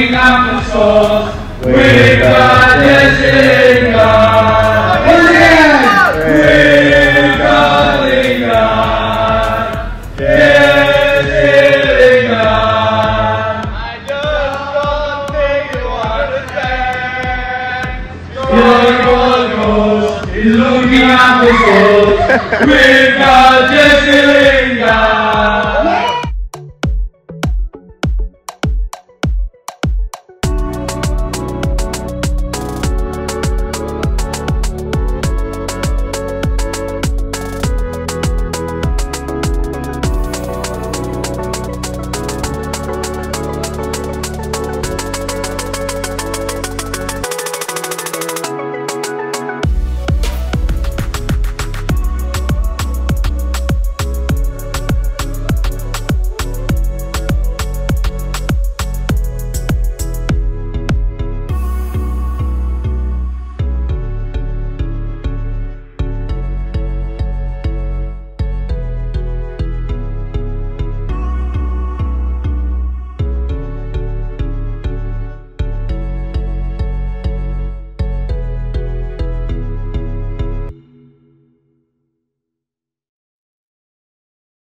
we count the souls with the blessed God.